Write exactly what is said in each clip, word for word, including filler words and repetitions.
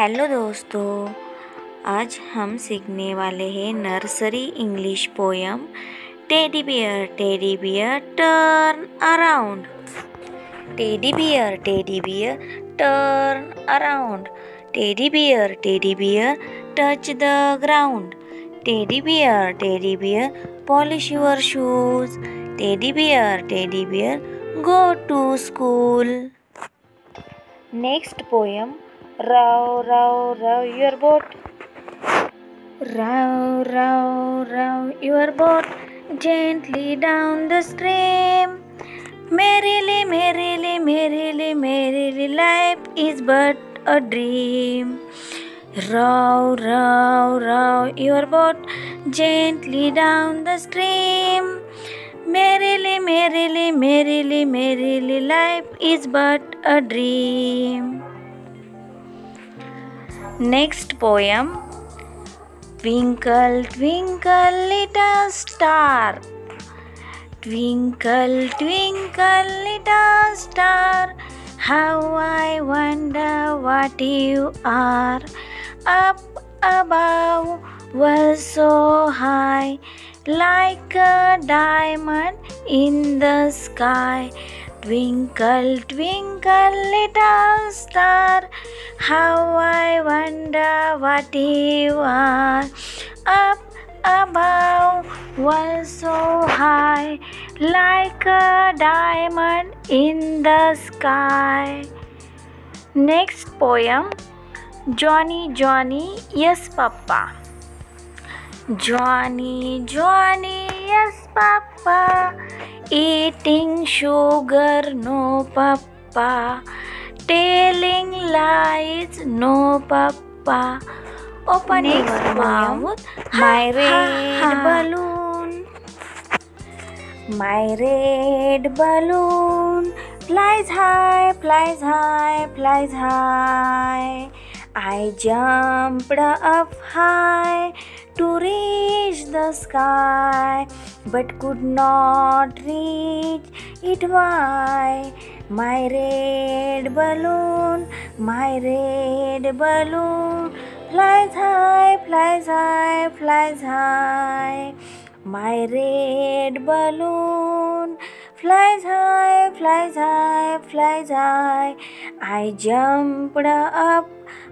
Hello दोस्तों, आज हम सीखने वाले हैं nursery English poem teddy bear teddy bear turn around. Teddy bear teddy bear turn around, teddy bear teddy bear touch the ground, teddy bear teddy bear polish your shoes, teddy bear teddy bear go to school. Next poem row row row your boat, row row row your boat gently down the stream, merrily merrily merrily merrily life is but a dream. Row row row your boat gently down the stream, merrily merrily merrily merrily life is but a dream. Next poem, twinkle twinkle little star, twinkle twinkle little star, how I wonder what you are. Up above was so high, like a diamond in the sky. Twinkle twinkle little star, how I wonder what you are. Up above was so high, like a diamond in the sky. Next poem, Johnny Johnny yes papa, Johnny Johnny yes papa, eating sugar no papa, telling lies no papa, open your mouth my red balloon, my red balloon flies high flies high flies high, I jumped up high to reach the sky, but could not reach it. Why? My red balloon, my red balloon flies high, flies high, flies high. My red balloon flies high, flies high, flies high. I jumped up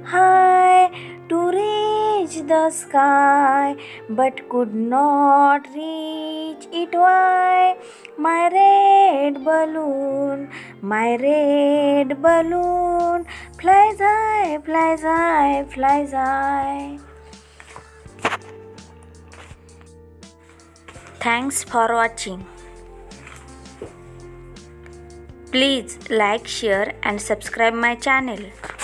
high to reach the sky, but could not reach it. Why? My red balloon, my red balloon flies high, flies high, flies high. Thanks for watching. Please like, share and subscribe my channel.